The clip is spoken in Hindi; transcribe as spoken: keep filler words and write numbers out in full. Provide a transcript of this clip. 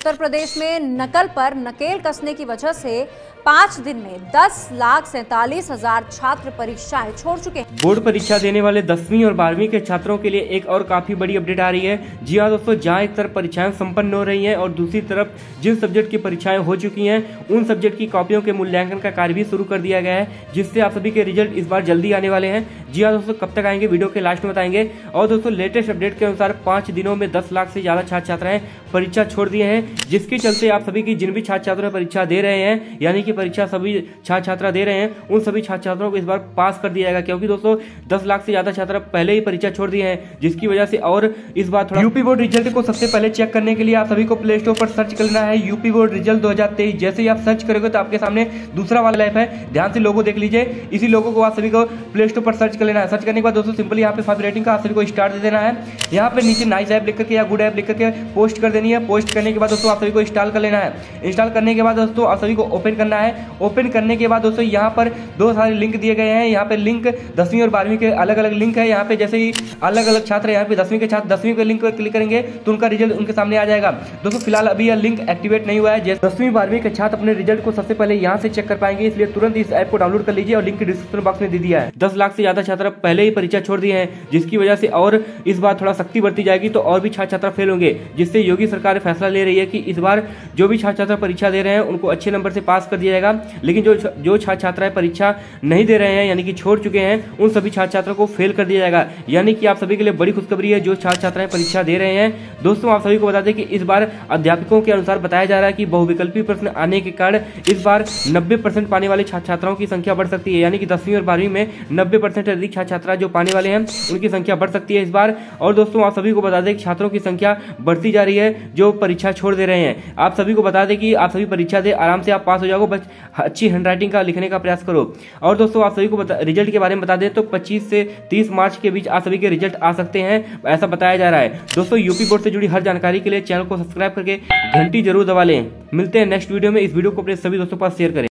उत्तर प्रदेश में नकल पर नकेल कसने की वजह से पाँच दिन में दस लाख सैतालीस हजार छात्र परीक्षाएं छोड़ चुके हैं। बोर्ड परीक्षा देने वाले दसवीं और बारहवीं के छात्रों के लिए एक और काफी बड़ी अपडेट आ रही है। जी हाँ दोस्तों, जहाँ एक तरफ परीक्षाएं संपन्न हो रही हैं और दूसरी तरफ जिन सब्जेक्ट की परीक्षाएं हो चुकी हैं उन सब्जेक्ट की कॉपियों के मूल्यांकन का कार्य भी शुरू कर दिया गया है, जिससे आप सभी के रिजल्ट इस बार जल्दी आने वाले हैं। जी हाँ दोस्तों, कब तक आएंगे वीडियो के लास्ट में बताएंगे। और दोस्तों लेटेस्ट अपडेट के अनुसार पाँच दिनों में दस लाख से ज्यादा छात्र छात्राएं परीक्षा छोड़ दिए हैं, जिसके चलते आप सभी की जिन भी छात्र छात्राएं परीक्षा दे रहे हैं यानी कि परीक्षा सभी छात्र छात्रा दे रहे हैं उन सभी छात्र छात्राओं को इस बार पास कर दिया जाएगा, क्योंकि दोस्तों दस लाख से ज्यादा छात्र पहले ही परीक्षा छोड़ दिए हैं, जिसकी वजह से। और इस बार थोड़ा यूपी बोर्ड रिजल्ट को सबसे पहले चेक करने के लिए आप सभी को प्ले स्टोर पर सर्च करना है यूपी बोर्ड रिजल्ट दो हजार तेईस। जैसे ही आप सर्च करोगे तो आपके सामने दूसरा वाला ऐप है, ध्यान से लोगो देख लीजिए, इसी लोगो को आप सभी को प्ले स्टोर पर सर्च कर लेना है। सर्च करने के बाद दोस्तों सिंपली यहाँ पे फाइव रेटिंग का आप सभी को स्टार दे देना है, यहाँ पे नीचे नाइस ऐप लिख करके या गुड ऐप लिख करके पोस्ट कर देनी है। पोस्ट करने के बाद दोस्तों आप सभी को इंस्टॉल कर लेना है। इंस्टॉल करने के बाद दोस्तों आप सभी को ओपन करना है। ओपन करने के बाद दोस्तों यहाँ पर दो सारे लिंक दिए गए हैं, यहाँ पे लिंक दसवीं और बारहवीं के अलग अलग लिंक है। यहाँ पे जैसे ही अलग अलग छात्र यहाँ पे दसवीं के छात्र दसवीं के लिंक पर क्लिक करेंगे तो उनका रिजल्ट उनके सामने आ जाएगा। दोस्तों फिलहाल अभी यह लिंक एक्टिवेट नहीं हुआ है, जैसे दसवीं बारहवीं के छात्र अपने रिजल्ट को सबसे पहले यहाँ से चेक कर पाएंगे, इसलिए तुरंत इस ऐप को डाउनलोड कर लीजिए और लिंक डिस्क्रिप्शन बॉक्स में दे दिया है। दस लाख से ज्यादा छात्र पहले ही परीक्षा छोड़ दिए हैं, जिसकी वजह से और इस बार थोड़ा सख्ती बढ़ती जाएगी तो और भी छात्र छात्रा फेल होंगे, जिससे योगी सरकार फैसला ले रही है कि इस बार जो भी छात्र छात्रा परीक्षा दे रहे हैं उनको अच्छे नंबर से पास कर दिया जाएगा, लेकिन जो जो छात्र छात्राएं परीक्षा नहीं दे रहे हैं यानी कि छोड़ चुके हैं उन सभी छात्र छात्रों को फेल कर दिया जाएगा। यानी कि आप सभी के लिए बड़ी खुशखबरी है जो छात्र छात्राएं परीक्षा दे रहे हैं। दोस्तों आप सभी को बता दें कि इस बार अध्यापकों के अनुसार बताया जा रहा है कि बहुविकल्पी प्रश्न आने के कारण इस बार नब्बे परसेंट पाने वाले छात्र छात्राओं की संख्या बढ़ सकती है, यानी कि दसवीं और बारहवीं में नब्बे परसेंट अधिक छात्र छात्रा जो पाने वाले हैं उनकी संख्या बढ़ सकती है इस बार। और दोस्तों आप सभी को बता दें कि छात्रों की संख्या बढ़ती जा रही है जो परीक्षा छोड़ दे रहे हैं। आप सभी को बता दें कि आप सभी परीक्षा दे, आराम से आप पास हो जाओगे, बस अच्छी हैंडराइटिंग का लिखने का प्रयास करो। और दोस्तों आप सभी को रिजल्ट के बारे में बता दें तो पच्चीस से तीस मार्च के बीच आप सभी के रिजल्ट आ सकते हैं, ऐसा बताया जा रहा है। दोस्तों यूपी बोर्ड से जुड़ी हर जानकारी के लिए चैनल को सब्सक्राइब करके घंटी जरूर दबा लें। मिलते हैं नेक्स्ट वीडियो में। इस वीडियो को अपने सभी दोस्तों के पास शेयर करें।